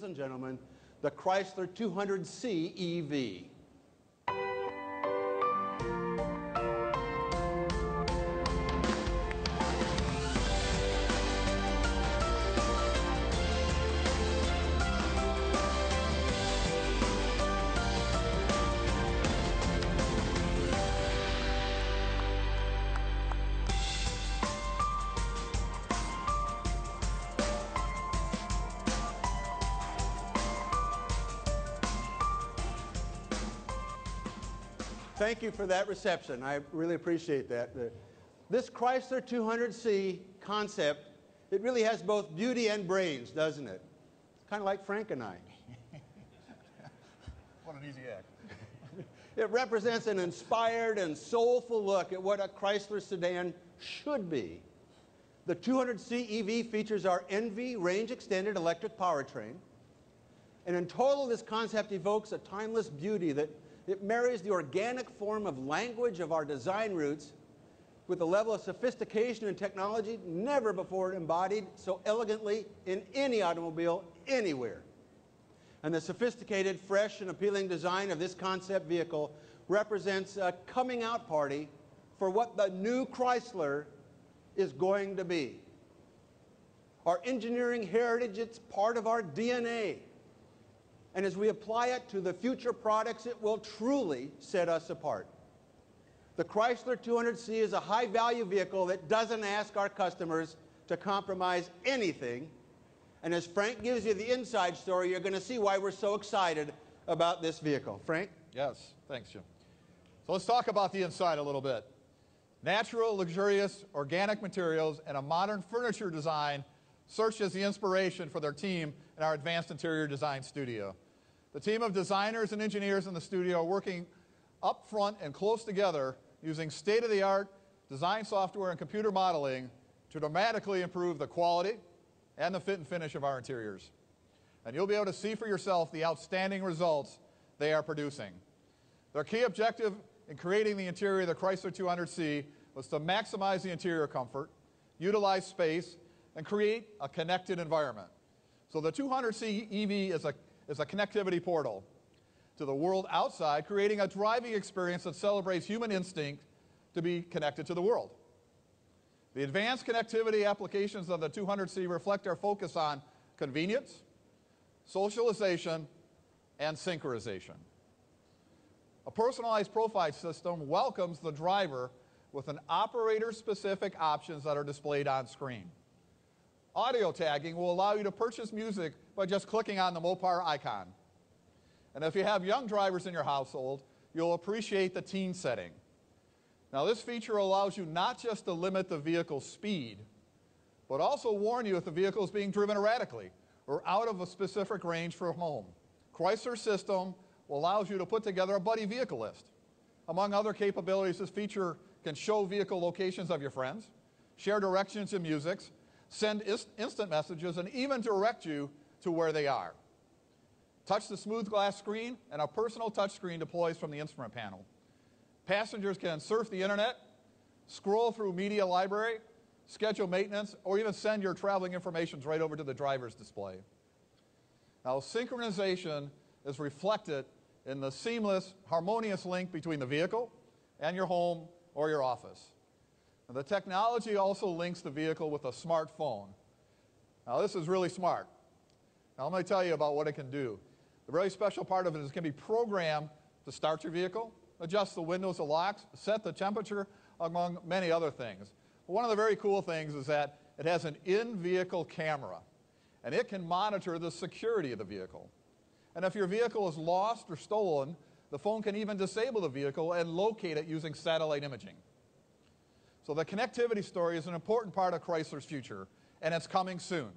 ladies and gentlemen, the Chrysler 200C EV. Thank you for that reception. I really appreciate that. This Chrysler 200C concept, it really has both beauty and brains, doesn't it? It's kind of like Frankenstein. What an easy act. It represents an inspired and soulful look at what a Chrysler sedan should be. The 200C EV features our Envy range-extended electric powertrain. And in total, this concept evokes a timeless beauty that it marries the organic form of language of our design roots with a level of sophistication and technology never before embodied so elegantly in any automobile anywhere. And the sophisticated, fresh, and appealing design of this concept vehicle represents a coming-out party for what the new Chrysler is going to be. Our engineering heritage, it's part of our DNA. And as we apply it to the future products, it will truly set us apart. The Chrysler 200C is a high-value vehicle that doesn't ask our customers to compromise anything. And as Frank gives you the inside story, you're going to see why we're so excited about this vehicle. Frank? Yes. Thanks, Jim. So let's talk about the inside a little bit. Natural, luxurious, organic materials, and a modern furniture design served as the inspiration for their team in our advanced interior design studio. The team of designers and engineers in the studio are working up front and close together using state-of-the-art design software and computer modeling to dramatically improve the quality and the fit and finish of our interiors. And you'll be able to see for yourself the outstanding results they are producing. Their key objective in creating the interior of the Chrysler 200C was to maximize the interior comfort, utilize space, and create a connected environment. So the 200C EV is a connectivity portal to the world outside, creating a driving experience that celebrates human instinct to be connected to the world. The advanced connectivity applications of the 200C reflect our focus on convenience, socialization, and synchronization. A personalized profile system welcomes the driver with an operator-specific options that are displayed on screen. Audio tagging will allow you to purchase music by just clicking on the Mopar icon. And if you have young drivers in your household, you'll appreciate the teen setting. Now, this feature allows you not just to limit the vehicle's speed, but also warn you if the vehicle is being driven erratically or out of a specific range for home. Chrysler system allows you to put together a buddy vehicle list. Among other capabilities, this feature can show vehicle locations of your friends, share directions and music, send instant messages, and even direct you to where they are. Touch the smooth glass screen, and a personal touchscreen deploys from the instrument panel. Passengers can surf the internet, scroll through media library, schedule maintenance, or even send your traveling information right over to the driver's display. Now, synchronization is reflected in the seamless, harmonious link between the vehicle and your home or your office. The technology also links the vehicle with a smartphone. Now, this is really smart. Now, I'm going to tell you about what it can do. The really special part of it is it can be programmed to start your vehicle, adjust the windows and locks, set the temperature, among many other things. But one of the very cool things is that it has an in-vehicle camera, and it can monitor the security of the vehicle. And if your vehicle is lost or stolen, the phone can even disable the vehicle and locate it using satellite imaging. So the connectivity story is an important part of Chrysler's future, and it's coming soon.